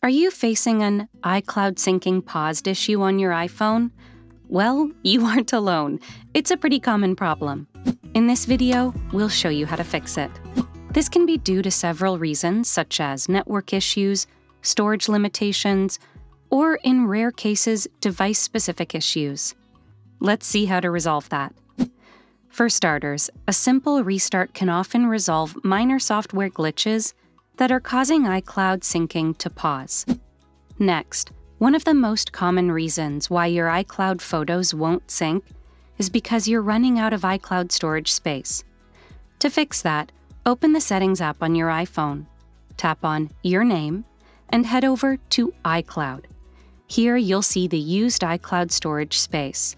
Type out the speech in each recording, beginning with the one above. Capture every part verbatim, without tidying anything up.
Are you facing an iCloud syncing paused issue on your iPhone? Well, you aren't alone. It's a pretty common problem. In this video, we'll show you how to fix it. This can be due to several reasons, such as network issues, storage limitations, or in rare cases, device-specific issues. Let's see how to resolve that. For starters, a simple restart can often resolve minor software glitches that are causing iCloud syncing to pause. Next, one of the most common reasons why your iCloud photos won't sync is because you're running out of iCloud storage space. To fix that, open the Settings app on your iPhone, tap on Your Name, and head over to iCloud. Here you'll see the used iCloud storage space.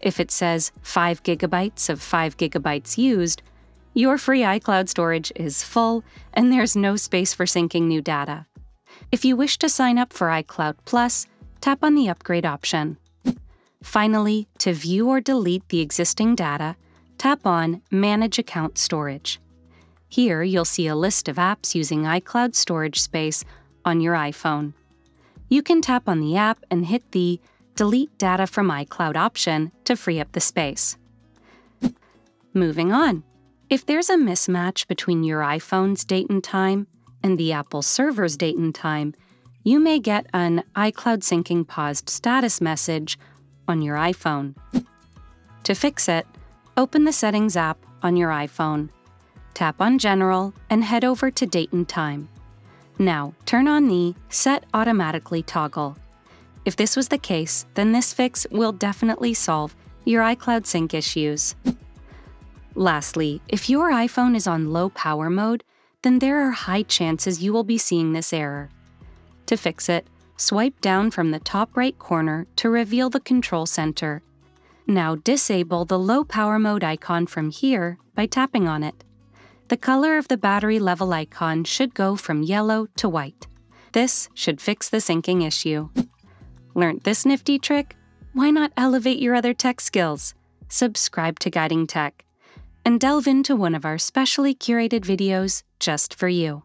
If it says five gigabytes of five gigabytes used, your free iCloud storage is full, and there's no space for syncing new data. If you wish to sign up for iCloud Plus, tap on the upgrade option. Finally, to view or delete the existing data, tap on Manage Account Storage. Here, you'll see a list of apps using iCloud storage space on your iPhone. You can tap on the app and hit the Delete Data from iCloud option to free up the space. Moving on. If there's a mismatch between your iPhone's date and time and the Apple server's date and time, you may get an iCloud syncing paused status message on your iPhone. To fix it, open the Settings app on your iPhone, tap on General, and head over to Date and Time. Now, turn on the Set Automatically toggle. If this was the case, then this fix will definitely solve your iCloud sync issues. Lastly, if your iPhone is on low power mode, then there are high chances you will be seeing this error. To fix it, swipe down from the top right corner to reveal the Control Center. Now disable the low power mode icon from here by tapping on it. The color of the battery level icon should go from yellow to white. This should fix the syncing issue. Learned this nifty trick? Why not elevate your other tech skills? Subscribe to Guiding Tech and delve into one of our specially curated videos just for you.